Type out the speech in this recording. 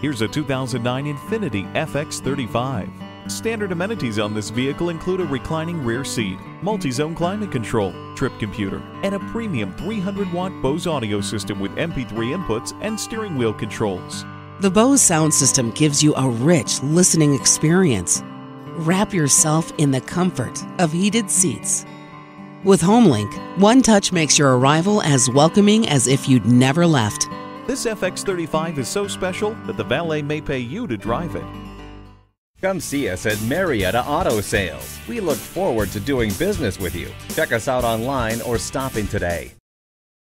Here's a 2009 Infiniti FX35. Standard amenities on this vehicle include a reclining rear seat, multi-zone climate control, trip computer, and a premium 300-watt Bose audio system with MP3 inputs and steering wheel controls. The Bose sound system gives you a rich listening experience. Wrap yourself in the comfort of heated seats. With HomeLink, one touch makes your arrival as welcoming as if you'd never left. This FX35 is so special that the valet may pay you to drive it. Come see us at Marietta Auto Sales. We look forward to doing business with you. Check us out online or stop in today.